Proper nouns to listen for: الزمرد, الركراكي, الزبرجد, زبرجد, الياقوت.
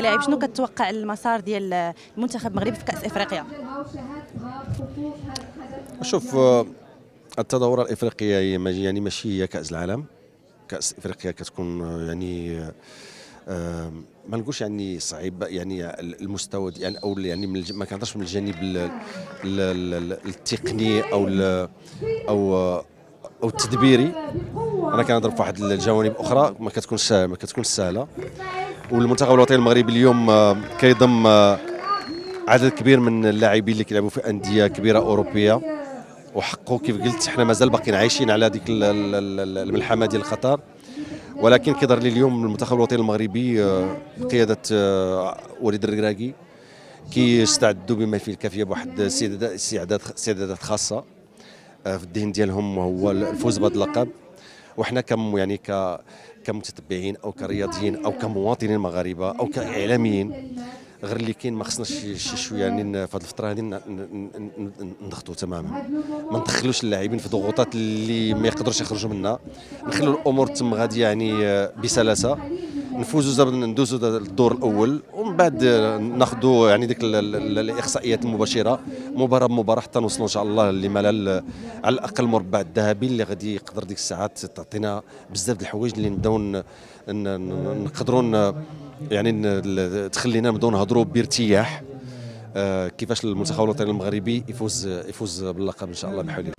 كلاعب شنو كتوقع المسار ديال المنتخب المغربي في كأس افريقيا؟ شوف، التدورة الافريقية هي يعني ماشي هي كأس العالم. كأس افريقيا كتكون يعني ما نقولش يعني صعيب، يعني المستوى يعني او يعني ما كنهضرش من الجانب التقني او او التدبيري، انا كنهضر في واحد الجوانب اخرى ما كتكونش سهله. والمنتخب الوطني المغربي اليوم كيضم عدد كبير من اللاعبين اللي كيلعبوا في انديه كبيره اوروبيه، وحقه كيف قلت حنا مازال باقيين عايشين على هذيك الملحمه ديال الخطر. ولكن كيظهر لي اليوم المنتخب الوطني المغربي بقياده وليد الركراكي كيستعدوا بما فيه الكافيه بواحد استعدادات خاصه في الذهن ديالهم، وهو الفوز بهذا اللقب. وحنا يعني كمتتبعين او كرياضيين او كمواطنين مغاربه او كاعلاميين غير اللي كاين ما خصناش شي شويه يعني في هذه الفتره هذه نضغطوا تماما، ما ندخلوش اللاعبين في ضغوطات اللي ما يقدروش يخرجوا منها، نخلوا الامور تم غادي يعني بسلاسه، نفوزوا ندوزوا الدور الاول، ومن بعد ناخذوا يعني ديك الاحصائيات المباشره مباراه بمباراه حتى نوصلوا ان شاء الله لملل على الاقل المربع الذهبي اللي غادي يقدر ديك الساعات تعطينا بزاف د الحوايج اللي نبداو نقدروا يعني تخلينا نبداو نهضروا بارتياح كيفاش المنتخب الوطني المغربي يفوز باللقب ان شاء الله بحول الله.